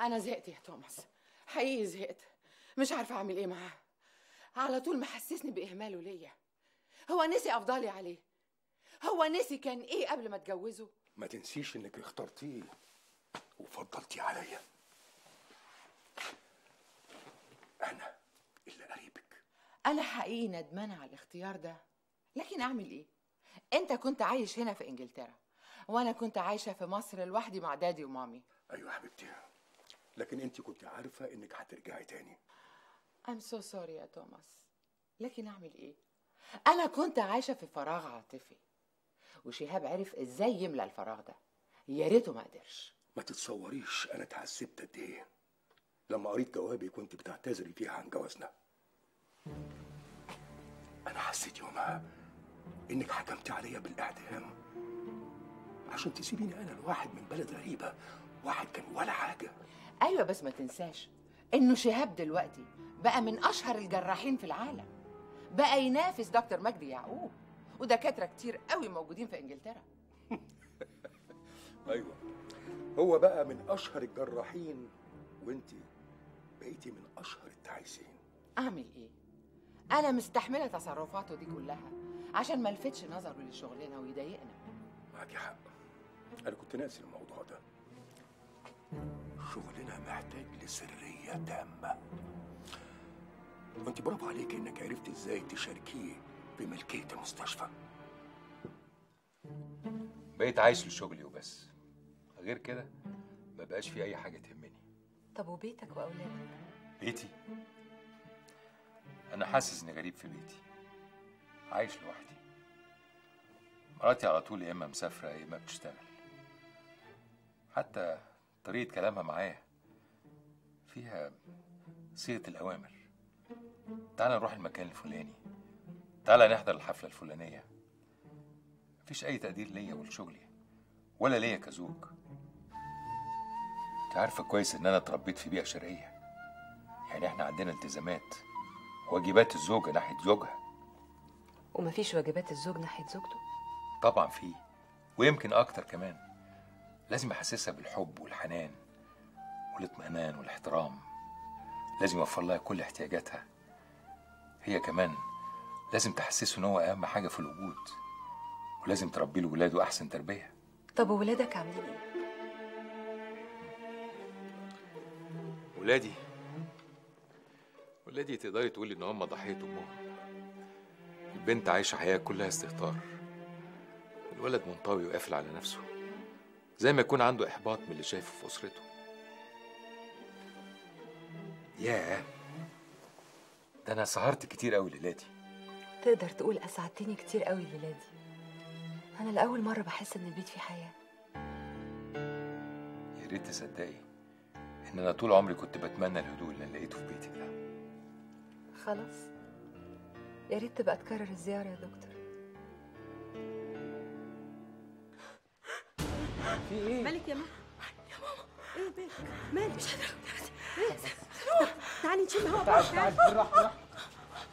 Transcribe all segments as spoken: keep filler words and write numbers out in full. أنا زهقت يا توماس، حقيقي زهقت، مش عارفة أعمل إيه معاه. على طول محسسني بإهماله ليا. هو نسي أفضالي عليه؟ هو نسي كان إيه قبل ما أتجوزه؟ ما تنسيش إنك اخترتيه وفضلتيه عليا. أنا اللي قريبك. أنا حقيقي ندمانة على الاختيار ده، لكن أعمل إيه؟ أنت كنت عايش هنا في إنجلترا، وأنا كنت عايشة في مصر لوحدي مع دادي ومامي. أيوة حبيبتي، لكن أنت كنت عارفة إنك هترجعي تاني. I'm so sorry يا توماس، لكن أعمل إيه؟ أنا كنت عايشة في فراغ عاطفي، وشهاب عرف إزاي يملى الفراغ ده. يا ريته ما قدرش. ما تتصوريش أنا اتعذبت قد إيه لما قريت جوابي كنت بتعتذري فيها عن جوازنا. أنا حسيت يومها إنك حكمت عليا بالإعدام عشان تسيبيني أنا الواحد من بلد غريبة، واحد كان ولا حاجة. أيوة بس ما تنساش إنه شهاب دلوقتي بقى من أشهر الجراحين في العالم، بقى ينافس دكتور مجدي يعقوب، ودكاترة كتير قوي موجودين في إنجلترا. أيوة هو بقى من أشهر الجراحين، وأنت بقيتي من أشهر التعيسين. أعمل إيه؟ أنا مستحملة تصرفاته دي كلها عشان ما لفتش نظره لشغلنا ويضايقنا. معاكي حق، أنا كنت ناسي الموضوع ده. شغلنا محتاج لسرية تامة، وانت برافو عليك انك عرفت ازاي تشاركيه بملكية المستشفى. بقيت عايش لشغلي وبس، غير كده ما بقاش في اي حاجة تهمني. طب وبيتك واولادك؟ بيتي؟ انا حاسس اني غريب في بيتي، عايش لوحدي. مراتي على طول يا اما مسافرة يا اما بتشتغل، حتى طريقة كلامها معايا فيها صيغة الأوامر. تعالى نروح المكان الفلاني، تعالى نحضر الحفلة الفلانية. مفيش أي تقدير ليا ولشغلي ولا ليا كزوج. أنت عارفة كويس إن أنا اتربيت في بيئة شرقية، يعني إحنا عندنا التزامات، واجبات الزوجة ناحية زوجها. ومفيش واجبات الزوج ناحية زوجته؟ طبعًا في، ويمكن أكتر كمان. لازم احسسها بالحب والحنان والاطمئنان والاحترام، لازم اوفر لها كل احتياجاتها. هي كمان لازم تحسسه ان هو اهم حاجه في الوجود، ولازم تربي له ولاده احسن تربيه. طب وولادك عاملين ايه؟ ولادي ولادي تقدري تقولي ان هم ضحيه امهم. البنت عايشه حياه كلها استهتار، الولد منطوي وقافل على نفسه، زي ما يكون عنده إحباط من اللي شايفه في أسرته. ياه، ده أنا سهرت كتير قوي ليلاتي. تقدر تقول أسعدتني كتير قوي ليلاتي. أنا لأول مرة بحس إن البيت فيه حياة. يا ريت تصدقي إن أنا طول عمري كنت بتمنى الهدوء اللي لقيته في بيتك ده. خلاص، يا ريت تبقى تكرر الزيارة يا دكتور. في ايه؟ مالك يا مها؟ يا ماما ايه بك؟ مالك؟ مش قادرة ايه؟ سلوى تعالي نشيل هوا. تعالي تعالي بالراحة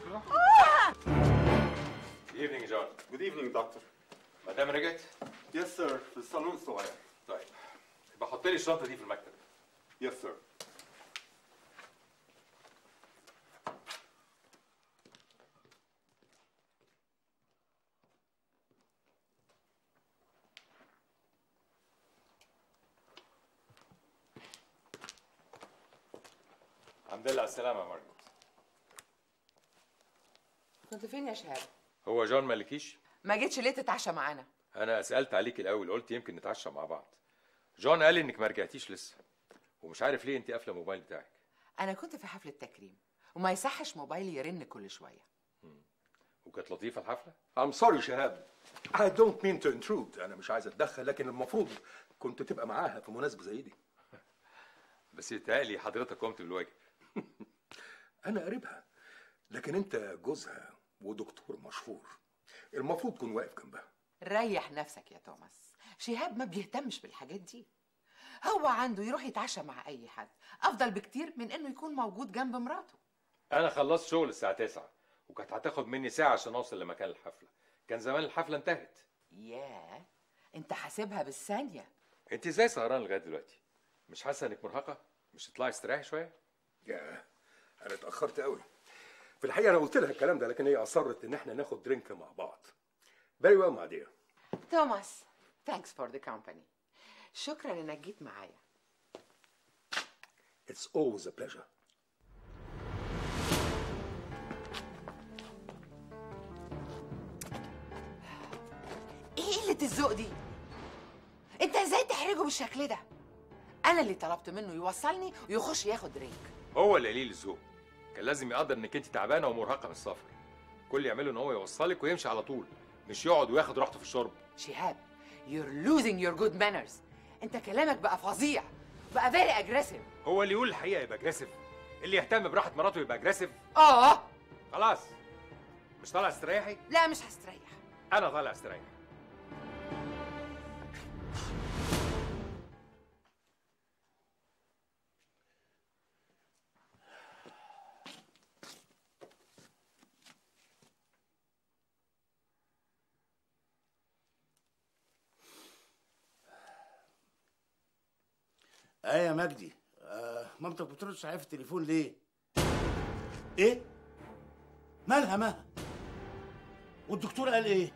بالراحة بالراحة. Good evening جون. Good evening دكتور. مدام رجعت؟ يس سير، في الصالون الصغير. طيب يبقى حط لي الشنطة دي في المكتب. يس سير. الحمد لله على السلامة يا مارجوت. كنت فين يا شهاب؟ هو جون مالكيش؟ ما جيتش ليه تتعشى معانا؟ أنا سألت عليك الأول، قلت يمكن نتعشى مع بعض. جون قال لي إنك ما رجعتيش لسه، ومش عارف ليه أنت قافلة الموبايل بتاعك. أنا كنت في حفلة تكريم، وما يصحش موبايلي يرن كل شوية. مم. وكانت لطيفة الحفلة؟ I'm sorry شهاب. I don't mean to intrude. أنا مش عايز أتدخل، لكن المفروض كنت تبقى معاها في مناسبة زي دي. بس يتهيألي حضرتك قمت بالواجب. أنا قريبها، لكن أنت جوزها ودكتور مشهور، المفروض تكون واقف جنبها. ريح نفسك يا توماس، شهاب ما بيهتمش بالحاجات دي. هو عنده يروح يتعشى مع أي حد، أفضل بكتير من إنه يكون موجود جنب مراته. أنا خلصت شغل الساعة تسعة، وكانت هتاخد مني ساعة عشان أوصل لمكان الحفلة، كان زمان الحفلة انتهت. ياه، أنت حاسبها بالثانية. أنت إزاي سهران لغاية دلوقتي؟ مش حاسة إنك مرهقة؟ مش تطلعي استريحي شويه؟ ياه انا اتاخرت قوي. في الحقيقه انا قلت لها الكلام ده لكن هي اصرت ان احنا ناخد درينك مع بعض. very well my dear. توماس thanks for the company. شكرا انك جيت معايا. it's always a pleasure. ايه قله الذوق دي؟ انت ازاي تحرجه بالشكل ده؟ انا اللي طلبت منه يوصلني ويخش ياخد درينك. هو اللي قليل الذوق، كان لازم يقدر انك انت تعبانه ومرهقه من السفر. كل اللي يعمله ان هو يوصلك ويمشي على طول، مش يقعد وياخد راحته في الشرب. شهاب you're losing your good manners. انت كلامك بقى فظيع، بقى very aggressive. هو اللي يقول الحقيقه يبقى aggressive؟ اللي يهتم براحه مراته يبقى aggressive؟ اه خلاص مش طالع استريحي؟ لا مش هستريح. انا طالع استريح. ايه يا مجدي، آه مامتك بتردش عليا في التليفون ليه؟ ايه؟ مالها مالها؟ والدكتور قال ايه؟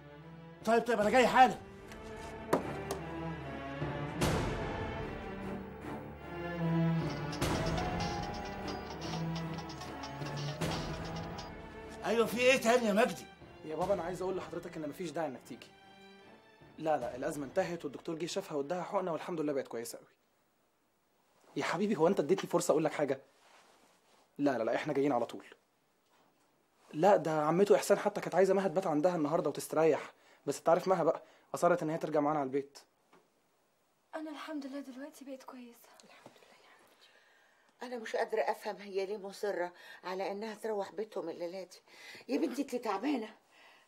طيب طيب انا جاي حالا. ايوه في ايه تاني يا مجدي؟ يا بابا انا عايز اقول لحضرتك ان مفيش داعي انك تيجي. لا لا الازمه انتهت والدكتور جه شافها واداها حقنه والحمد لله بقت كويسه قوي. يا حبيبي هو انت اديتني فرصه اقول لك حاجه؟ لا لا لا احنا جايين على طول. لا ده عمته احسان حتى كانت عايزه مها تبات عندها النهارده وتستريح، بس انت عارف مها بقى اصرت ان هي ترجع معانا على البيت. انا الحمد لله دلوقتي بقيت كويسه الحمد لله. يعني انا مش قادره افهم هي ليه مصره على انها تروح بيتهم الليله دي. يا بنتي انت تعبانه،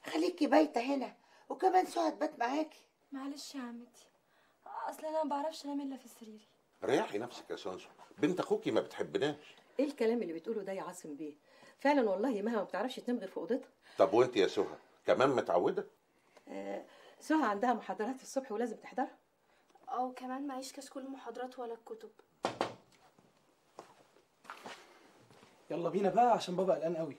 خليكي بايته هنا وكمان سهى تبات معاكي. معلش يا عمتي اصل انا ما بعرفش انام الا في سريري. ريحي نفسك يا سانسو، بنت اخوكي ما بتحبناش. ايه الكلام اللي بتقوله ده يا عاصم بيه؟ فعلا والله مها ما بتعرفش تنام غير في اوضتها. طب وانت يا سهى كمان متعوده؟ آه سهى عندها محاضرات الصبح ولازم تحضرها. او كمان معيش كشكول كل المحاضرات ولا الكتب. يلا بينا بقى عشان بابا قلقان قوي.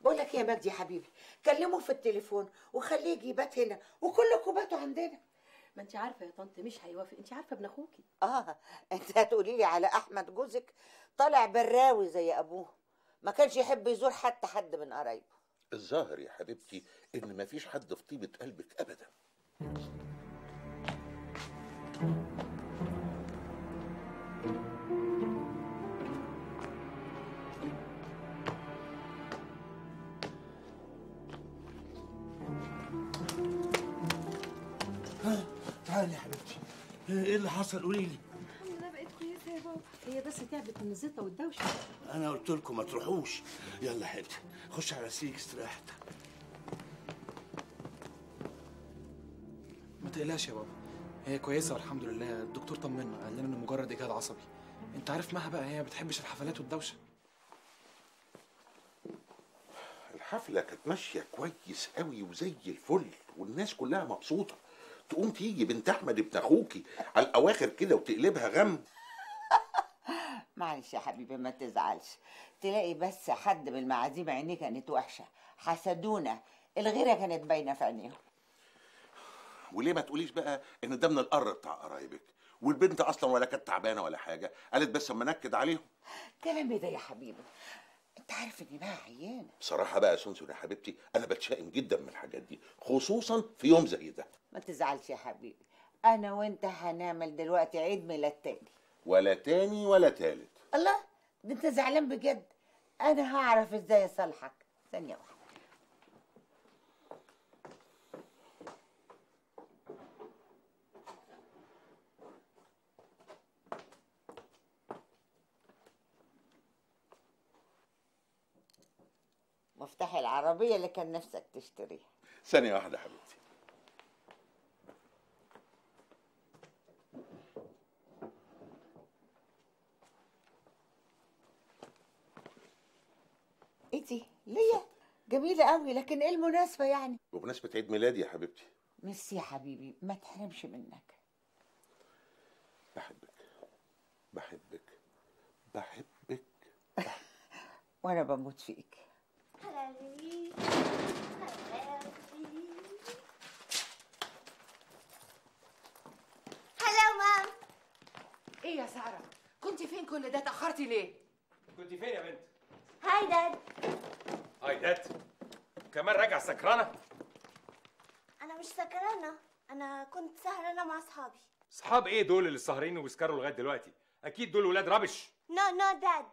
بقول لك يا مجدي حبيبي كلمه في التليفون وخليه يجي يبات هنا وكلكم باتوا عندنا. ما انت عارفه يا طنط مش هيوافق، انت عارفه ابن اخوكي. اه انت هتقولي لي على احمد جوزك طالع براوي زي ابوه، ما كانش يحب يزور حتى حد من قرايبه. الظاهر يا حبيبتي ان ما فيش حد في طيبه قلبك ابدا. تعالي يا حبيبتي. ايه اللي حصل قولي لي؟ الحمد لله بقيت كويسه يا بابا، هي بس تعبت من الزيطه والدوشه. انا قلت لكم ما تروحوش. يلا يا حبيبتي خش على سريرك استريح حتى. ما تقلقش يا بابا هي كويسه والحمد لله. الدكتور طمنا قال لنا انه مجرد اجهاد عصبي. انت عارف مها بقى هي ما بتحبش الحفلات والدوشه. الحفله كانت ماشيه كويس قوي وزي الفل والناس كلها مبسوطه، تقوم تيجي بنت احمد ابن اخوكي على الاواخر كده وتقلبها غم. معلش يا حبيبي ما تزعلش، تلاقي بس حد من المعازيم عينيه كانت وحشه، حسدونا، الغيره كانت باينه في عينيهم. وليه ما تقوليش بقى ان ده من القر بتاع قرايبك، والبنت اصلا ولا كانت تعبانه ولا حاجه، قالت بس اما نكد عليهم. كلام ده يا حبيبي، انت عارف ان بقى عيانه. بصراحه بقى يا سونسون يا حبيبتي انا بتشائم جدا من الحاجات دي، خصوصا في يوم زي ده. ما تزعلش يا حبيبي، انا وانت هنعمل دلوقتي عيد ميلاد تاني. ولا تاني ولا تالت. الله ده انت زعلان بجد، انا هعرف ازاي اصالحك. ثانيه واحده. مفتاح العربية اللي كان نفسك تشتريها. ثانية واحدة يا حبيبتي. ايه دي؟ ليا؟ جميلة قوي لكن ايه المناسبة يعني؟ بمناسبة عيد ميلادي يا حبيبتي. ميرسي يا حبيبي ما تحرمش منك. بحبك بحبك وانا بموت فيك. حبيبي حبيبي. هلا مام. ايه يا ساره؟ كنت فين كل ده؟ اتاخرتي ليه؟ كنت فين يا بنت؟ هاي داد. هاي داد؟ كمان راجع سكرانه؟ انا مش سكرانه، انا كنت سهرانه مع اصحابي. اصحاب ايه دول اللي سهرين وبيسكروا لغايه دلوقتي؟ اكيد دول ولاد ربش. نو نو داد،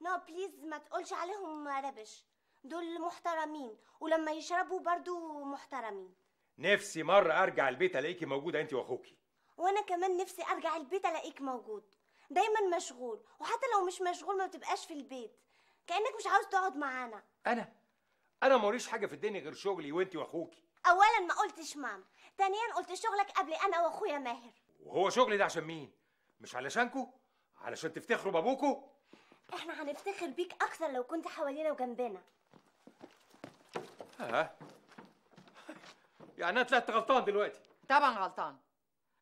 نو بليز ما تقولش عليهم ربش، دول محترمين ولما يشربوا برضو محترمين. نفسي مره ارجع البيت الاقيكي موجوده انت واخوكي. وانا كمان نفسي ارجع البيت الاقيك موجود، دايما مشغول، وحتى لو مش مشغول ما بتبقاش في البيت، كانك مش عاوز تقعد معانا. انا انا موريش حاجه في الدنيا غير شغلي وانت واخوكي. اولا ما قلتش مام، ثانيا قلت شغلك قبل انا واخويا ماهر. وهو شغلي ده عشان مين؟ مش علشانكو؟ علشان تفتخروا بابوكو؟ احنا هنفتخر بيك اكثر لو كنت حوالينا وجنبنا. ها يعني انا طلعت غلطان دلوقتي؟ طبعا غلطان،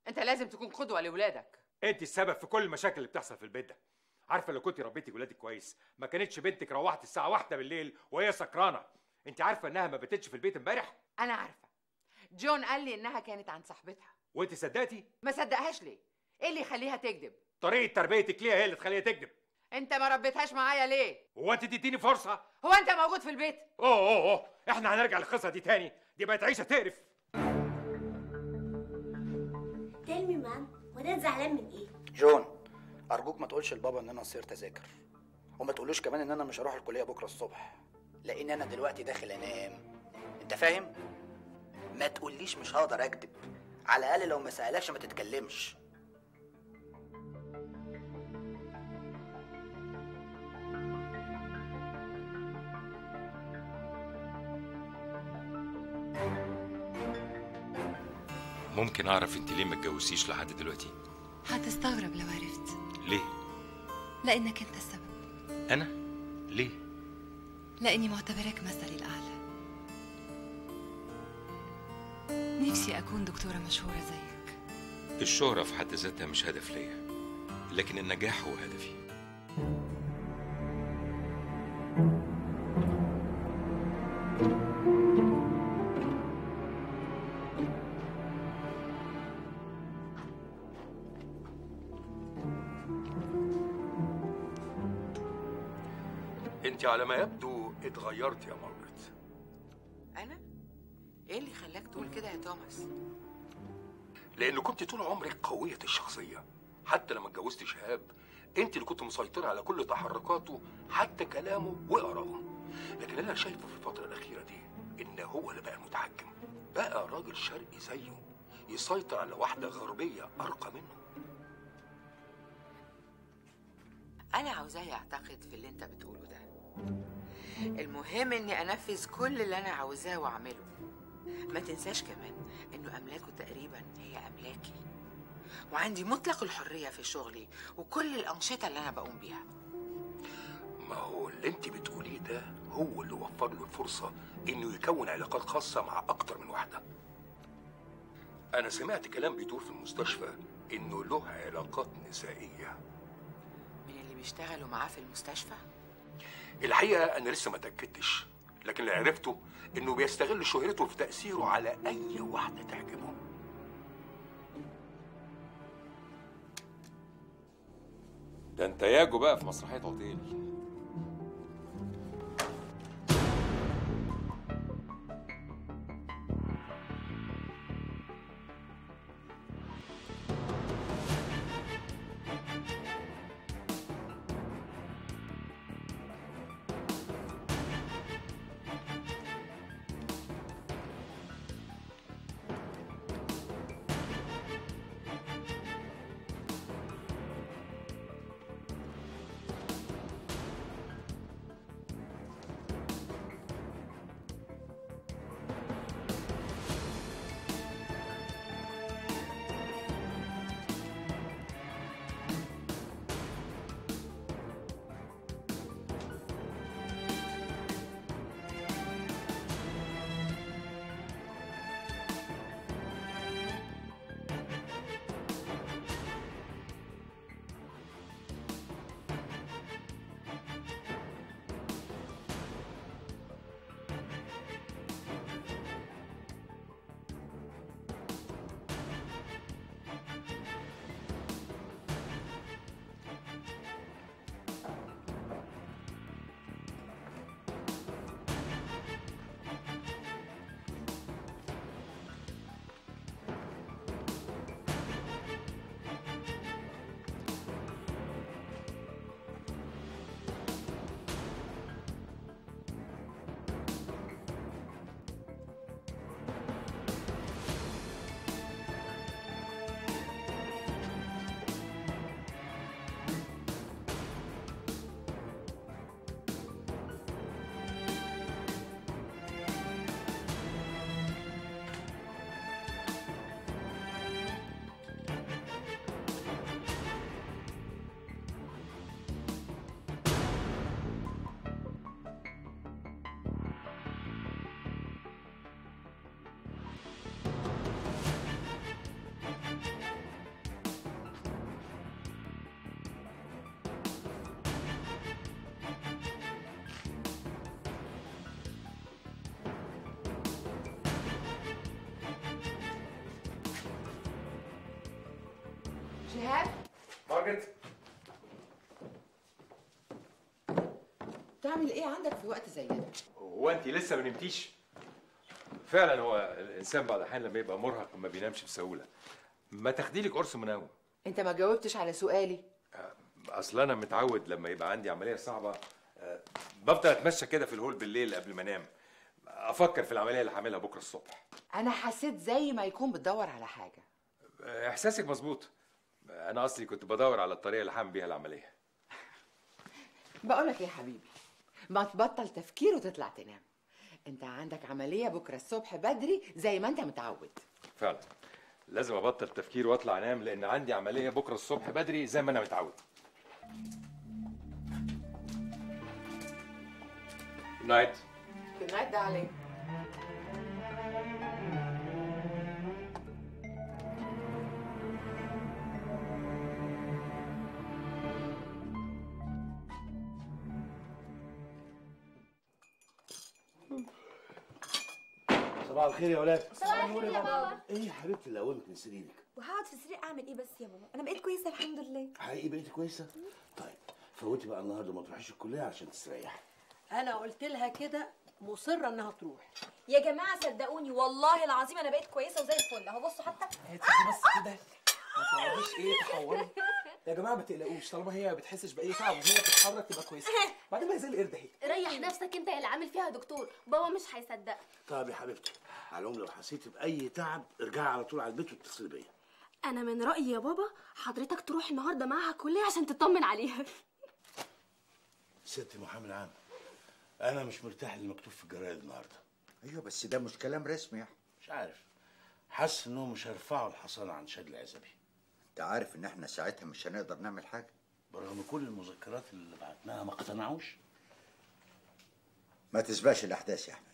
انت لازم تكون قدوه لاولادك. انت السبب في كل المشاكل اللي بتحصل في البيت ده. عارفه لو كنت ربيتي ولادك كويس ما كانتش بنتك روحت الساعه واحدة بالليل وهي سكرانه. انت عارفه انها ما باتتش في البيت امبارح؟ انا عارفه، جون قال لي انها كانت عند صاحبتها. وانت صدقتي؟ ما صدقهاش ليه؟ ايه اللي يخليها تكذب؟ طريقه تربيتك ليها هي اللي تخليها تكذب. انت ما ربيتهاش معايا ليه؟ هو انت تديني فرصه؟ هو انت موجود في البيت؟ اوه اوه اوه احنا هنرجع للقصه دي تاني، دي بقت عيشه تقرف. تيل مي مام، وده زعلان من ايه؟ جون ارجوك ما تقولش لبابا ان انا صير تذاكر، وما تقولوش كمان ان انا مش هروح الكليه بكره الصبح، لان انا دلوقتي داخل انام، انت فاهم؟ ما تقوليش مش هقدر اكدب، على الاقل لو ما سالكش ما تتكلمش. ممكن اعرف انت ليه ما اتجوزتيش لحد دلوقتي؟ هتستغرب لو عرفت. ليه؟ لانك انت السبب. انا؟ ليه؟ لاني معتبراك مثلي الاعلى. نفسي أكون دكتورة مشهورة زيك. الشهرة في حد ذاتها مش هدف ليا، لكن النجاح هو هدفي. أنت على ما يبدو اتغيرت يا مارجوت. أنا؟ ايه اللي خلاك تقول كده يا توماس؟ لأن كنت طول عمرك قوية الشخصية، حتى لما اتجوزت شهاب انت اللي كنت مسيطرة على كل تحركاته حتى كلامه وآرائه، لكن أنا شايفه في الفترة الأخيرة دي إن هو اللي بقى المتحكم، بقى راجل شرقي زيه يسيطر على واحدة غربية أرقى منه. أنا عاوزاه يعتقد في اللي أنت بتقوله ده، المهم إني أنفذ كل اللي أنا عاوزاه وأعمله. ما تنساش كمان انه املاكه تقريبا هي املاكي، وعندي مطلق الحريه في شغلي وكل الانشطه اللي انا بقوم بيها. ما هو اللي انت بتقوليه ده هو اللي وفر له الفرصه انه يكون علاقات خاصه مع اكتر من واحده. انا سمعت كلام بيدور في المستشفى انه له علاقات نسائيه. من اللي بيشتغلوا معاه في المستشفى؟ الحقيقه انا لسه ما تاكدتش، لكن اللي عرفته انه بيستغل شهرته في تأثيره على اي واحدة تعجبه. ده انت ياجو بقى في مسرحية عطيل. شهاب. مارجت، تعمل ايه عندك في وقت زي ده؟ هو انت لسه ما نمتيش؟ فعلا هو الانسان بعد احيان لما يبقى مرهق ما بينامش بسهوله. ما تاخدي لك قرص منوم. انت ما جاوبتش على سؤالي. اصل انا متعود لما يبقى عندي عمليه صعبه بفضل اتمشى كده في الهول بالليل قبل ما انام، افكر في العمليه اللي هعملها بكره الصبح. انا حسيت زي ما يكون بتدور على حاجه. احساسك مظبوط، انا اصلي كنت بدور على الطريقه اللي هعمل بيها العمليه. بقول لك ايه يا حبيبي، ما تبطل تفكير وتطلع تنام. انت عندك عمليه بكره الصبح بدري زي ما انت متعود. فعلا لازم ابطل تفكير واطلع انام، لان عندي عمليه بكره الصبح بدري زي ما انا متعود. Good night. Good night, darling. صباح الخير يا ولاد. صباح الخير يا بابا. ايه يا حبيبتي اللي قومت من سريرك؟ وهقعد في السرير اعمل ايه بس يا بابا؟ انا بقيت كويسه الحمد لله. حقيقي بقيت كويسه؟ طيب فوتي بقى النهارده ما تروحيش الكليه عشان تستريحي. انا قلت لها كده، مصره انها تروح. يا جماعه صدقوني والله العظيم انا بقيت كويسه وزي الفل اهو. بصوا حتى هاتي بس كده، ما تقعديش ايه تحوري. يا جماعه ما تقلقوش، طالما هي ما بتحسش باي تعب وهي بتتحرك تبقى كويسه. بعدين بقى زي القرد اهي. ريح نفسك انت يا اللي عامل فيها دكتور، بابا مش هيصدقك. طب يا حبيبتي على العموم لو حسيتي باي تعب ارجعي على طول على البيت واتصلي بيا. انا من رايي يا بابا حضرتك تروح النهارده معاها الكليه عشان تطمن عليها. ستي محامي العام، أنا مش مرتاح للمكتوب في الجرايد النهارده. أيوه بس ده مش كلام رسمي يعني. مش عارف، حاسس إنهم مش هيرفعوا الحصانة عن شادي العزبي. أنت عارف إن إحنا ساعتها مش هنقدر نعمل حاجة؟ برغم كل المذكرات اللي بعتناها ما اقتنعوش. ما تسبقش الأحداث يا أحمد.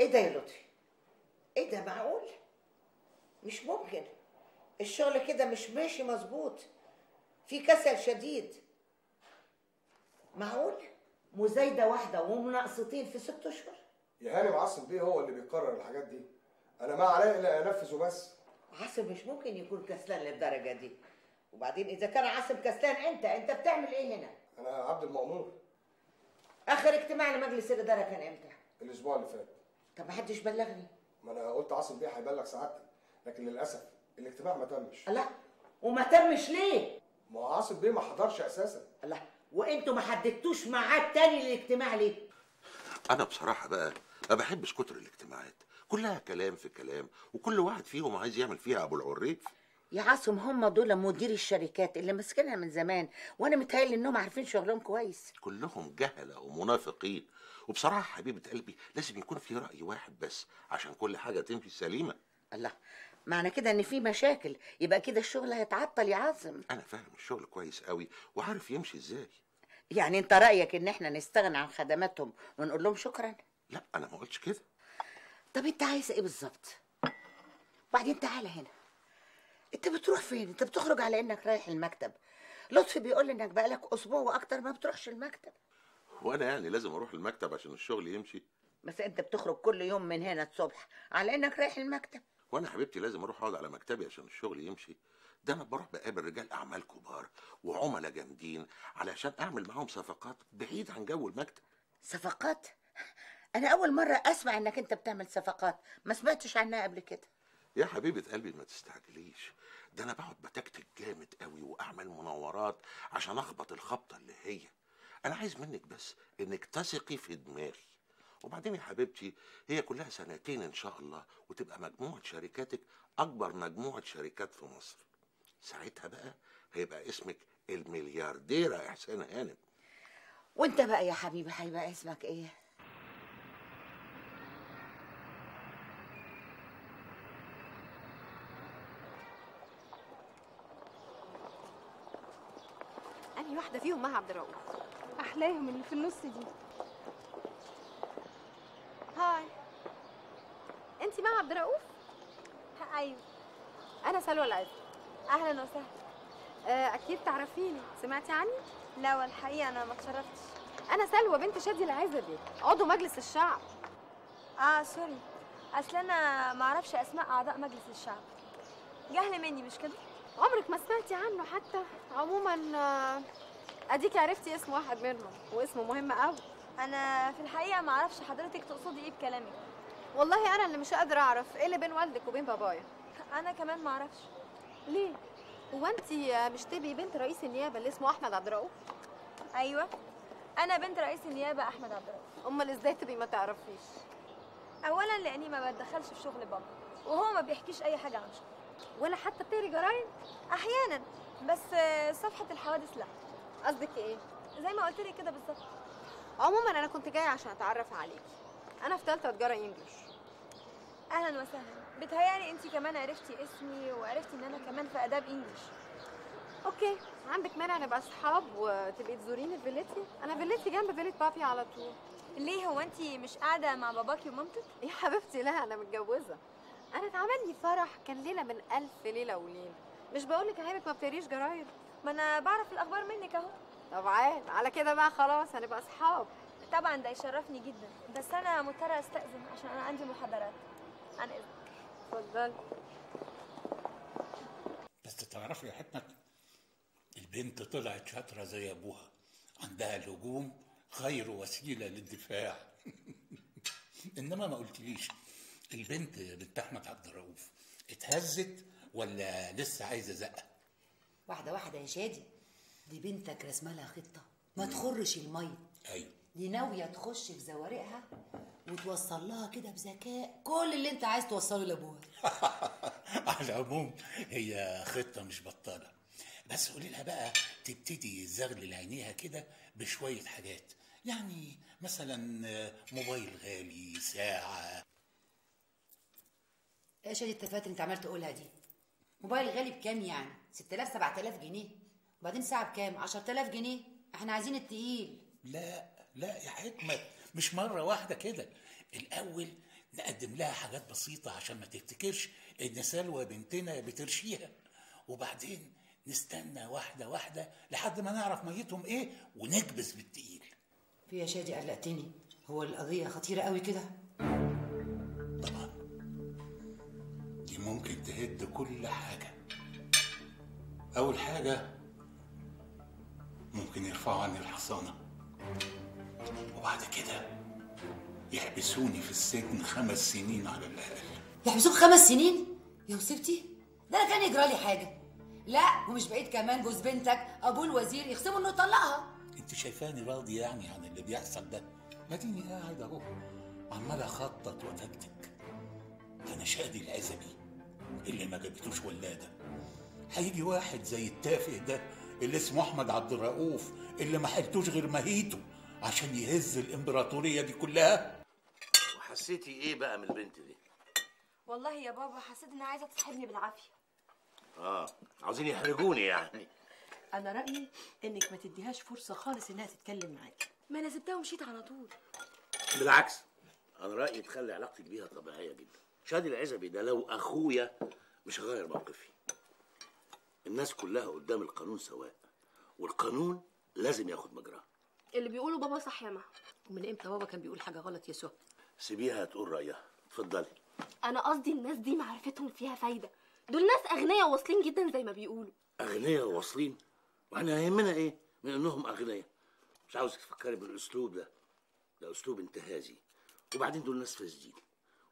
ايه ده يا لطفي؟ ايه ده؟ معقول؟ مش ممكن، الشغل كده مش ماشي مظبوط، في كسل شديد. معقول؟ مزايده واحده ومناقصتين في ست اشهر؟ يا هاني وعاصم بيه هو اللي بيقرر الحاجات دي، انا ما عليا الا انفذ وبس. عاصم مش ممكن يكون كسلان للدرجه دي، وبعدين اذا كان عاصم كسلان انت انت بتعمل ايه هنا؟ انا عبد المأمور. اخر اجتماع لمجلس الاداره كان امتى؟ الاسبوع اللي فات. طب ما حدش بلغني. ما انا قلت عاصم بيه هيبلغ سعادتك، لكن للاسف الاجتماع ما تمش. الله، وما تمش ليه؟ ما هو عاصم بيه ما حضرش اساسا. الله، وانتوا ما حددتوش ميعاد تاني للاجتماع ليه؟ انا بصراحه بقى ما بحبش كتر الاجتماعات، كلها كلام في كلام وكل واحد فيهم عايز يعمل فيها ابو العريف. يا عاصم هم دول مدير الشركات اللي ماسكينها من زمان، وانا متهيألي انهم عارفين شغلهم كويس. كلهم جهله ومنافقين، وبصراحه حبيبه قلبي لازم يكون في راي واحد بس عشان كل حاجه تمشي سليمه. الله، معنى كده ان في مشاكل، يبقى كده الشغل هيتعطل يا عاصم. انا فاهم الشغل كويس قوي وعارف يمشي ازاي. يعني انت رايك ان احنا نستغنى عن خدماتهم ونقول لهم شكرا؟ لا انا ما قلتش كده. طب انت عايز ايه بالظبط؟ وبعدين تعالى هنا، انت بتروح فين؟ انت بتخرج على انك رايح المكتب. لطفي بيقول انك بقالك اسبوع واكتر ما بتروحش المكتب. وانا يعني لازم اروح المكتب عشان الشغل يمشي؟ بس انت بتخرج كل يوم من هنا الصبح على انك رايح المكتب. وانا حبيبتي لازم اروح اقعد على مكتبي عشان الشغل يمشي. ده انا بروح بقابل رجال اعمال كبار وعملاء جامدين علشان اعمل معاهم صفقات بعيد عن جو المكتب. صفقات؟ انا اول مره اسمع انك انت بتعمل صفقات، ما سمعتش عنها قبل كده. يا حبيبه قلبي ما تستعجليش، ده انا بقعد بتكتك جامد قوي واعمل مناورات عشان اخبط الخبطه اللي هي. انا عايز منك بس انك تثقي في دماغي. وبعدين يا حبيبتي هي كلها سنتين ان شاء الله وتبقى مجموعه شركاتك اكبر مجموعه شركات في مصر. ساعتها بقى هيبقى اسمك المليارديره احسان هانم. وانت بقى يا حبيبي هيبقى اسمك ايه؟ انهي واحده فيهم مها عبد الرؤوف؟ احلاهم اللي في النص دي. هاي، انتي مها عبد الرؤوف؟ ايوه، انا سلوى العزب. اهلا وسهلا. اكيد تعرفيني، سمعتي عني؟ لا والحقيقه انا ما اتشرفتش. انا سلوى بنت شادي العزب، عضو مجلس الشعب. اه سوري، اصل انا ما اعرفش اسماء اعضاء مجلس الشعب، جهل مني مش كده؟ عمرك ما سمعتي عنه حتى. عموما اديكي عرفتي اسم واحد منهم واسمه مهم قوي. انا في الحقيقه ما اعرفش حضرتك تقصدي ايه بكلامك. والله انا اللي مش قادره اعرف ايه اللي بين والدك وبين بابايا. انا كمان ما اعرفش. ليه؟ هو انت مش تبقي بنت رئيس النيابه اللي اسمه احمد عبد الرؤوف؟ ايوه، انا بنت رئيس النيابه احمد عبد الرؤوف. امال ازاي تبقي ما تعرفيش؟ اولا لاني ما بتدخلش في شغل بابا، وهو ما بيحكيش اي حاجه عن شغله، ولا حتى بتقري جرايد. احيانا بس صفحه الحوادث لا. قصدك ايه؟ زي ما قلت لك كده بالظبط. عموما انا كنت جايه عشان اتعرف عليكي. انا في ثالثه تجاره انجلش. اهلا وسهلا. بتهيألي انت كمان عرفتي اسمي وعرفتي ان انا كمان في اداب انجلش. اوكي، عندك مانع نبقى اصحاب وتبقي تزوريني في فيلتي؟ انا فيلتي جنب فيلت بابي على طول. ليه، هو انت مش قاعده مع باباكي ومامتك؟ يا حبيبتي لا، انا متجوزه. انا اتعمل لي فرح كان ليله من الف ليله وليله. مش بقول لك عيبك ما بتقريش جرايد؟ ما انا بعرف الاخبار منك اهو. طب عاد على كده بقى خلاص هنبقى اصحاب. طبعا ده يشرفني جدا، بس انا مضطره استاذن عشان انا عندي محاضرات. عن اذنك. اتفضلي. بس تعرفي يا حكمت، البنت طلعت شاطره زي ابوها، عندها الهجوم خير وسيله للدفاع. انما ما قلتليش، البنت بنت احمد عبد الرؤوف اتهزت ولا لسه عايزه زقه؟ واحده واحده يا شادي، دي بنتك رسمه لها خطه ما تخرش الميه. ايوه، دي ناويه تخش في زوارقها وتوصل لها كده بذكاء كل اللي انت عايز توصله لابوها. على العموم هي خطه مش بطاله، بس قولي لها بقى تبتدي زغلل عينيها كده بشويه حاجات، يعني مثلا موبايل غالي، ساعه. ايه يا شادي التفات اللي انت عمال تقولها دي؟ موبايل غالي بكام يعني؟ ستة آلاف سبعة آلاف جنيه، وبعدين ساعه بكام؟ عشرة آلاف جنيه. احنا عايزين التقيل. لا لا يا حكمة، مش مرة واحدة كده. الأول نقدم لها حاجات بسيطة عشان ما تفتكرش إن سلوى بنتنا بترشيها، وبعدين نستنى واحدة واحدة لحد ما نعرف ميتهم إيه ونكبس بالتقيل. في يا شادي قلقتني، هو القضية خطيرة قوي كده؟ طبعا دي ممكن تهد كل حاجة. أول حاجة ممكن يرفعوا عني الحصانة، وبعد كده يحبسوني في السجن خمس سنين على الاقل. يحبسوك خمس سنين؟ يا مصيبتي، ده انا كان يجرى لي حاجه. لا ومش بعيد كمان جوز بنتك ابو الوزير يخصموا انه يطلقها. انت شايفاني راضي يعني عن اللي بيحصل ده؟ مديني قاعد اهو عمال اخطط وتكتك. انا شادي العزبي اللي ما جابتوش ولاده، هيجي واحد زي التافه ده اللي اسمه احمد عبد الرؤوف اللي ما حلتوش غير مهيته عشان يهز الامبراطوريه دي كلها. وحسيتي ايه بقى من البنت دي؟ والله يا بابا حسيت انها عايزه تسحبني بالعافيه. اه، عاوزين يحرجوني يعني. انا رايي انك ما تديهاش فرصه خالص انها تتكلم معاك. ما انا سبتها ومشيت على طول. بالعكس، انا رايي تخلي علاقتك بيها طبيعيه جدا. شادي العزبي ده لو اخويا مش هغير موقفي. الناس كلها قدام القانون سواء، والقانون لازم ياخد مجراه. اللي بيقوله بابا صح يا مها. ومن امتى بابا كان بيقول حاجه غلط يا سهى؟ سيبيها تقول رايها. اتفضلي. انا قصدي الناس دي معرفتهم فيها فايده، دول ناس اغنياء واصلين جدا زي ما بيقولوا. اغنياء واصلين؟ واحنا يهمنا ايه من انهم اغنياء؟ مش عاوزك تفكري بالاسلوب ده، ده اسلوب انتهازي. وبعدين دول ناس فاسدين،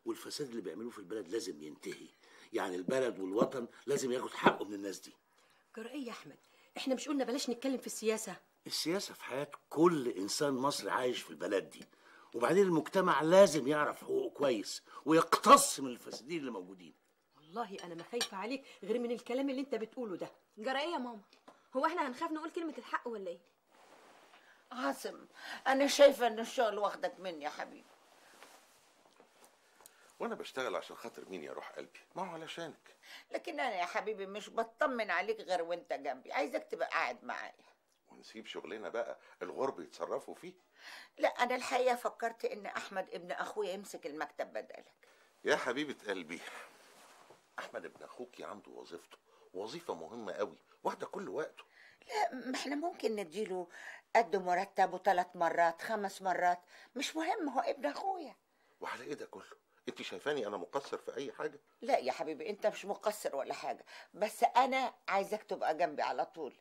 والفساد اللي بيعملوه في البلد لازم ينتهي، يعني البلد والوطن لازم ياخد حقه من الناس دي. جرأي يا احمد، احنا مش قلنا بلاش نتكلم في السياسه؟ السياسه في حياه كل انسان مصري عايش في البلد دي. وبعدين المجتمع لازم يعرف حقوقه كويس ويقتص من الفاسدين اللي موجودين. والله انا ما خايفه عليك غير من الكلام اللي انت بتقوله ده. جرأي يا ماما، هو احنا هنخاف نقول كلمه الحق ولا ايه؟ عاصم انا شايفه ان الشغل واخدك مني يا حبيبي. وانا بشتغل عشان خاطر مين يا روح قلبي؟ ما هو علشانك. لكن انا يا حبيبي مش بطمن عليك غير وانت جنبي، عايزك تبقى قاعد معايا. ونسيب شغلنا بقى الغرب يتصرفوا فيه؟ لا انا الحقيقه فكرت ان احمد ابن اخويا يمسك المكتب بدالك. يا حبيبه قلبي، احمد ابن اخوكي عنده وظيفته، وظيفه مهمه قوي واخده كل وقته. لا ما احنا ممكن نديله قد مرتبه ثلاث مرات خمس مرات، مش مهم هو ابن اخويا. وعلى ايه ده كله؟ انت شايفاني انا مقصر في اي حاجه؟ لا يا حبيبي انت مش مقصر ولا حاجه، بس انا عايزك تبقى جنبي على طول،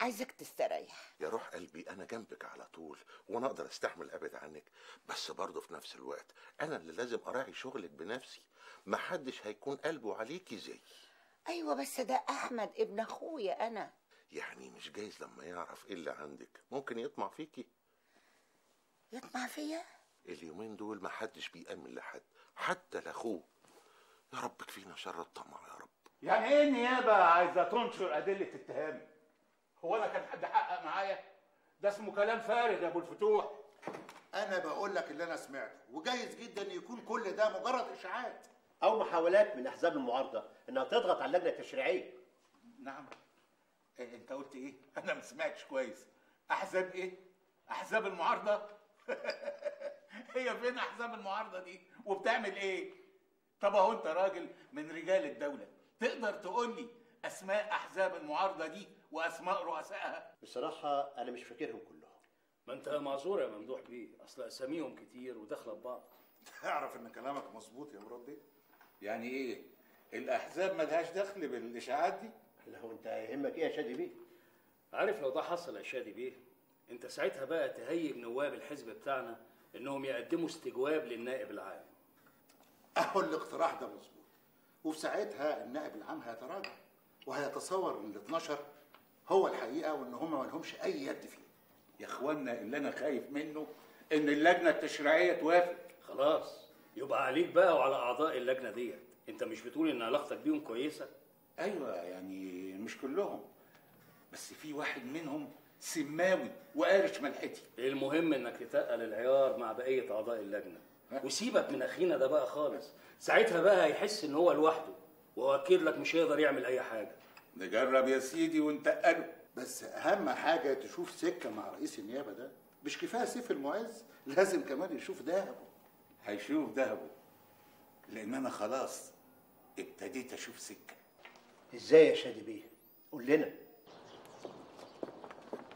عايزك تستريح. يا روح قلبي انا جنبك على طول، وانا اقدر استحمل ابعد عنك، بس برضه في نفس الوقت انا اللي لازم اراعي شغلك بنفسي، محدش هيكون قلبه عليكي زي. ايوه بس ده احمد ابن اخويا انا. يعني مش جايز لما يعرف ايه اللي عندك ممكن يطمع فيكي. يطمع فيا؟ اليومين دول محدش بيأمن لحد حتى لاخوه. يا رب كفينا شر الطمع يا رب. يعني ايه النيابه عايزه تنشر ادله اتهامي؟ هو انا كان حد حقق معايا؟ ده اسمه كلام فارغ يا ابو الفتوح. انا بقول لك اللي انا سمعته، وجايز جدا يكون كل ده مجرد اشاعات او محاولات من احزاب المعارضه انها تضغط على اللجنه التشريعيه. نعم؟ إيه انت قلت ايه؟ انا ما سمعتش كويس. احزاب ايه؟ احزاب المعارضه؟ هي فين احزاب المعارضه دي؟ وبتعمل ايه؟ طب اهو انت راجل من رجال الدوله، تقدر تقول لي اسماء احزاب المعارضه دي واسماء رؤسائها؟ بصراحه انا مش فاكرهم كلهم. ما انت معذور يا ممدوح بيه، اصل اساميهم كتير وداخله في بعض. تعرف ان كلامك مظبوط يا مراد بيه؟ يعني ايه؟ الاحزاب مالهاش دخل بالاشاعات دي؟ لا هو انت يهمك ايه يا شادي بيه؟ عارف لو ده حصل يا شادي بيه، انت ساعتها بقى تهيج نواب الحزب بتاعنا انهم يقدموا استجواب للنائب العام. اهو الاقتراح ده مظبوط، وفي ساعتها النائب العام هيتراجع وهيتصور ان ال اتناشر هو الحقيقه وان هم ما لهمش اي يد فيه. يا اخوانا اللي انا خايف منه ان اللجنه التشريعيه توافق. خلاص يبقى عليك بقى وعلى اعضاء اللجنه ديت، انت مش بتقول ان علاقتك بيهم كويسه؟ ايوه يعني مش كلهم، بس في واحد منهم سماوي وقارش ملحتي. المهم انك تتقل العيار مع بقيه اعضاء اللجنه، وسيبك من اخينا ده بقى خالص، ساعتها بقى هيحس ان هو لوحده، واؤكد لك مش هيقدر يعمل اي حاجه. نجرب يا سيدي ونتقله، بس اهم حاجه تشوف سكه مع رئيس النيابه ده، مش كفايه سيف المعز، لازم كمان يشوف دهبه. هيشوف دهبه، لان انا خلاص ابتديت اشوف سكه. ازاي يا شادي بيه؟ قول لنا.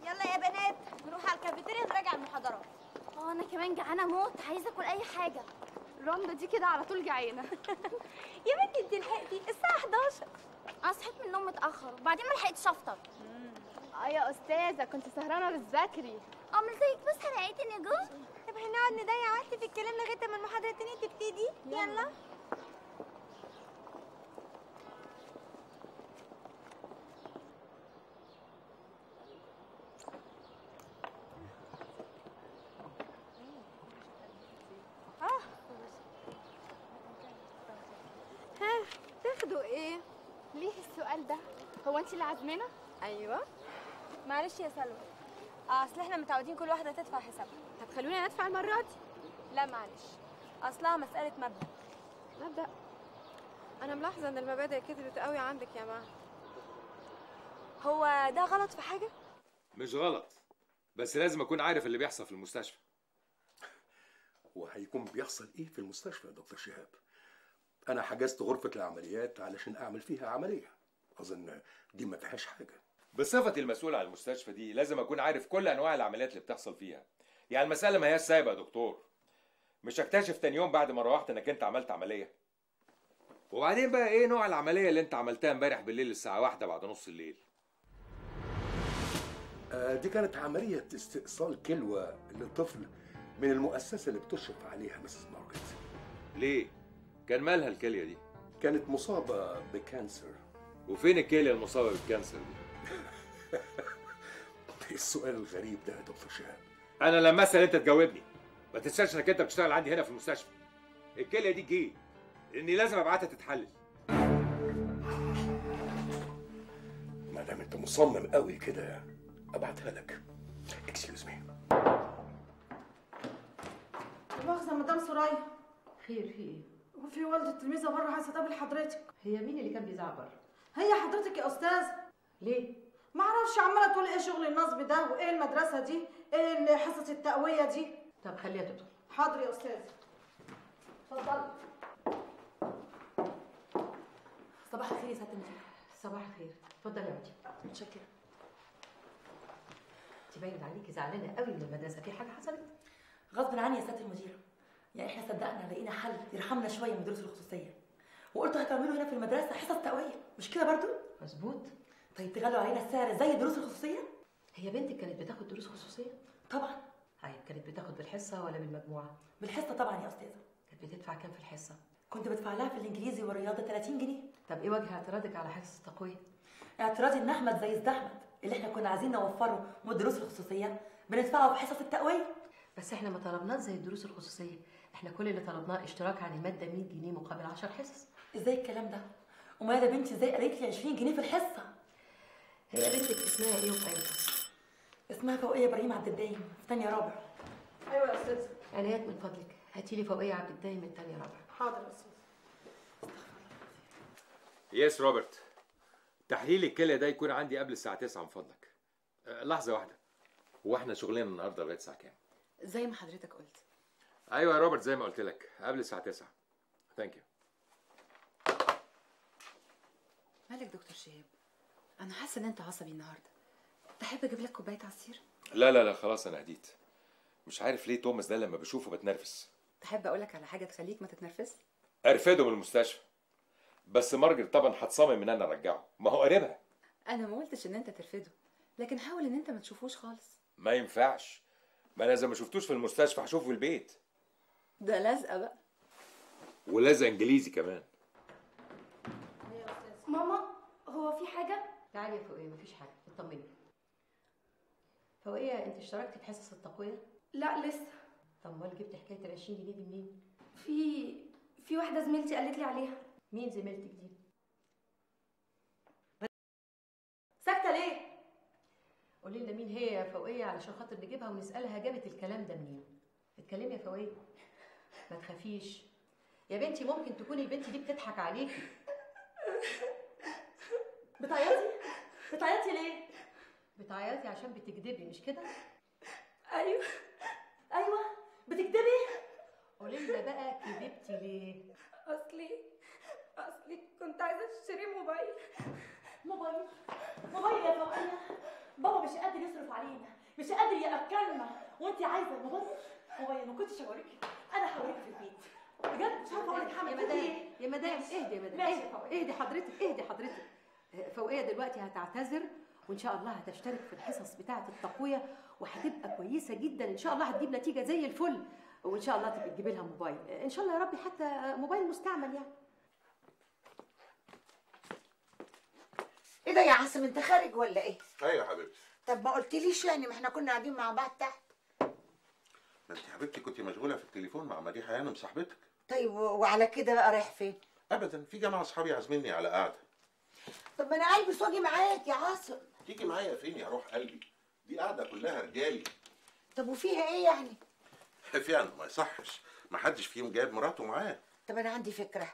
يلا يا بنات نروح على الكافيتيريا نراجع المحاضرات. اه انا كمان جعانه موت، عايزه اكل اي حاجه. رندا دي كده على طول جعانه. يا بنتي انت لحقتي الساعه احداشر. انا صحيت من النوم متاخر وبعدين ما لحقتش افطر. اه يا استاذه كنت سهرانه بتذاكري. امال زيك بس لقيت ان جون. طب هنقعد نضيع وقت في الكلام لغايه اما المحاضره التانيه تبتدي؟ يلا. اللي عازمنا؟ ايوه. معلش يا سلوى، اصل احنا متعودين كل واحده تدفع حسابها. طب خلونا ندفع المره دي. لا معلش، اصلها مساله مبدا. مبدا؟ انا ملاحظه ان المبادئ كترت قوي عندك يا مها. هو ده غلط في حاجه؟ مش غلط، بس لازم اكون عارف اللي بيحصل في المستشفى. وهيكون بيحصل ايه في المستشفى يا دكتور شهاب؟ انا حجزت غرفه العمليات علشان اعمل فيها عمليه، اظن دي ما فيهاش حاجه. بصفتي المسؤول عن المستشفى دي لازم اكون عارف كل انواع العمليات اللي بتحصل فيها، يعني المساله ما هياش سايبه يا دكتور. مش هكتشف تاني يوم بعد ما روحت انك انت عملت عمليه؟ وبعدين بقى ايه نوع العمليه اللي انت عملتها امبارح بالليل الساعه واحدة بعد نص الليل؟ آه دي كانت عمليه استئصال كلوه للطفل من المؤسسه اللي بتشرف عليها مسز ماركت. ليه؟ كان مالها الكليه دي؟ كانت مصابه بكانسر. وفين الكليه المصابه بالكانسر دي؟ السؤال الغريب ده يا دكتور شهاب. انا لما اسال انت تجاوبني. ما تنساش انك انت بتشتغل عندي هنا في المستشفى. الكليه دي جه لاني لازم ابعتها تتحلل. ما دام انت مصمم قوي كده ابعتها لك. اكسكيوز مي. مؤاخذه مدام سرايا. خير في ايه؟ وفي والده التلميذه بره عايزه تقابل حضرتك. هي مين اللي كان بيزعق بره؟ هي حضرتك يا استاذه. ليه؟ معرفش، عماله تقول ايه شغل النصب ده وايه المدرسه دي؟ ايه حصه التقويه دي؟ طب خليها تدخل. حاضر يا استاذ. اتفضلي. صباح الخير يا سياده المدير. صباح الخير. اتفضلي يا مدير. متشكره. انت باين عليكي زعلانه قوي من المدرسه، في حاجه حصلت؟ غصب عني يا سياده المدير. يعني احنا صدقنا لقينا حل يرحمنا شويه من دروس الخصوصيه، وقلتوا هتعملوا هنا في المدرسه حصص تقويه، مش كده برضو؟ مظبوط. طيب تغلوا علينا السعر زي دروس الخصوصيه؟ هي بنتك كانت بتاخد دروس خصوصيه؟ طبعا. هي كانت بتاخد بالحصه ولا بالمجموعه؟ بالحصه طبعا يا استاذه. كانت بتدفع كام في الحصه؟ كنت بدفع لها في الانجليزي والرياضه ثلاثين جنيه. طب ايه وجه اعتراضك على حصص التقويه؟ اعتراضي ان احمد زي الزحمه اللي احنا كنا عايزين نوفره من الدروس الخصوصيه بندفعه في حصص التقويه. بس احنا ما طلبناش زي الدروس الخصوصيه، احنا كل اللي طلبناه اشتراك عن الماده مية جنيه مقابل عشر حصص. ازاي الكلام ده؟ امال يا بنتي ازاي قالت لي عشرين جنيه في الحصه؟ هي بنتك اسمها ايه وفي اي فصل؟ اسمها فوقيه ابراهيم عبد الدايم في ثانيه رابع. ايوه يا استاذه. عنايات من فضلك، هاتي لي فوقيه عبد الدايم من ثانيه رابع. حاضر يا استاذه. يس روبرت، تحليل الكلى ده يكون عندي قبل الساعه تسعة من فضلك. أه لحظه واحده، هو احنا شغلنا النهارده لغايه الساعه كام؟ زي ما حضرتك قلت. ايوه يا روبرت زي ما قلت لك، قبل الساعه تسعة. ثانك يو. مالك دكتور شهاب؟ انا حاسه ان انت عصبي النهارده. تحب اجيب لك كوبايه عصير؟ لا لا لا خلاص انا هديت. مش عارف ليه توماس ده لما بشوفه بتنرفز. تحب اقول لك على حاجه تخليك ما تتنرفز؟ ارفده من المستشفى. بس مارجوت طبعا هتصمم ان انا ارجعه، ما هو قريبها. انا ما قلتش ان انت ترفده، لكن حاول ان انت ما تشوفوش خالص. ما ينفعش، ما انا اذا ما شفتوش في المستشفى هشوفه في البيت. ده لازقه بقى، ولازقه انجليزي كمان. ماما هو في حاجه؟ تعالي يا فوقيه. مفيش حاجه، اطمني. فوقيه انت اشتركتي في حصص التقويه؟ لا لسه. طب امال جبت حكايه ال عشرين جنيه دي منين؟ في في واحده زميلتي قالت لي عليها. مين زميلتك دي؟ ساكته ليه؟ قولي لنا مين هي يا فوقيه علشان خاطر نجيبها ونسالها جابت الكلام ده منين؟ اتكلمي يا فوقيه، ما تخافيش يا بنتي. ممكن تكون البنت دي بتضحك عليكي. بتعيطي؟ بتعيطي ليه؟ بتعيطي عشان بتكدبي مش كده؟ ايوه ايوه بتكدبي. قولي لنا بقى كدبتي ليه؟ اصلي اصلي كنت عايزه اشتري موبايل. موبايل موبايل يا فوقيه؟ بابا مش قادر يصرف علينا، مش قادر ياكلنا، وانت عايزه موبايل؟ موبايل ما كنتش هوريكي، انا هوريكي في البيت بجد. مش عارفه اقولك حاجه. يا مدام يا مدام اهدي يا مدام. اهدي حضرتك اهدي حضرتك. فوقيه دلوقتي هتعتذر وان شاء الله هتشترك في الحصص بتاعه التقويه وهتبقى كويسه جدا ان شاء الله، هتجيب نتيجه زي الفل، وان شاء الله تبقى تجيب لها موبايل ان شاء الله يا ربي، حتى موبايل مستعمل يعني. ايه ده يا عاصم، انت خارج ولا ايه؟ ايوه يا حبيبتي. طب ما قلتليش يعني، ما احنا كنا قاعدين مع بعض تحت. ما انت يا حبيبتي كنت مشغوله في التليفون مع مديحه يانم صاحبتك. طيب وعلى كده بقى رايح فين؟ ابدا، في جماعه اصحابي عازميني على قعده. طب ما انا البس واجي معاك يا عاصم. تيجي معايا فين يا روح قلبي؟ دي قاعده كلها رجالي. طب وفيها ايه يعني؟ فعلا ما يصحش، ما حدش فيهم جايب مراته معاه. طب انا عندي فكره،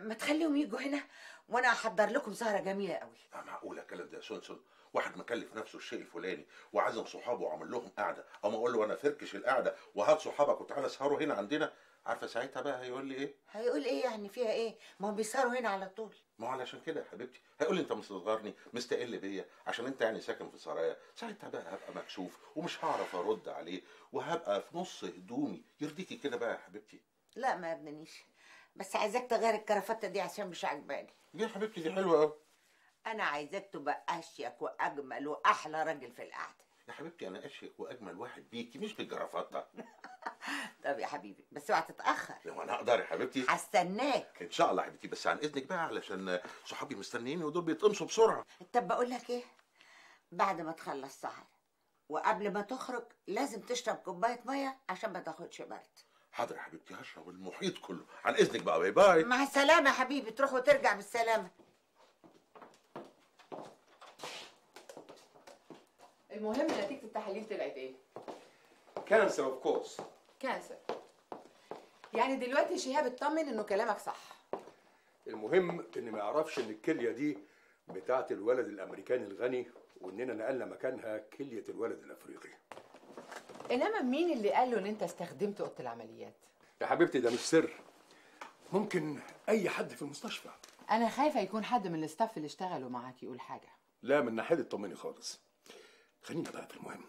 ما تخليهم يجوا هنا وانا احضر لكم سهره جميله قوي. معقوله الكلام ده يا سونسون؟ واحد مكلف نفسه الشيء الفلاني وعازم صحابه وعمل لهم قعده، او ما اقول له انا فركش القعده وهات صحابك وتعالى اسهروا هنا عندنا، عارفه ساعتها بقى هيقول لي ايه؟ هيقول ايه يعني؟ فيها ايه؟ ما هم بيسهروا هنا على طول. ما هو علشان كده يا حبيبتي هيقول لي انت مستصغرني، مستقل بيا عشان انت يعني ساكن في سرايا. ساعتها بقى هبقى مكشوف ومش هعرف ارد عليه وهبقى في نص هدومي. يرضيكي كده بقى يا حبيبتي؟ لا ما يرضنيش، بس عايزاك تغير الكرافته دي عشان مش عاجباني. ليه يا حبيبتي؟ دي حلوه قوي. انا عايزاك تبقى اشيك واجمل واحلى راجل في القعده. يا حبيبتي انا اشيك واجمل واحد بيكي مش بالجرافته. طب يا حبيبي بس اوعى تتاخر. لو انا اقدر يا حبيبتي هستناك ان شاء الله يا حبيبتي، بس عن اذنك بقى علشان صحابي مستنييني ودول بيتقمصوا بسرعه. طب بقول لك ايه، بعد ما تخلص سهر وقبل ما تخرج لازم تشرب كوبايه ميه عشان ما تاخدش برد. حاضر يا حبيبتي هشرب المحيط كله. عن اذنك بقى، باي باي. مع السلامه يا حبيبي، تروح وترجع بالسلامه. المهم نتيجه التحاليل طلعت ايه؟ كانسر اوف كورس. كانسر. يعني دلوقتي شهاب اطمن انه كلامك صح. المهم ان ما يعرفش ان الكليه دي بتاعت الولد الامريكاني الغني، واننا نقلنا مكانها كليه الولد الافريقي. انما مين اللي قال له ان انت استخدمت اوضه العمليات؟ يا حبيبتي ده مش سر، ممكن اي حد في المستشفى. انا خايفه يكون حد من الاستاف اللي اشتغلوا معاك يقول حاجه. لا من ناحيه اطمني خالص. خلينا بقى في المهم.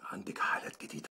عندك حالات جديدة.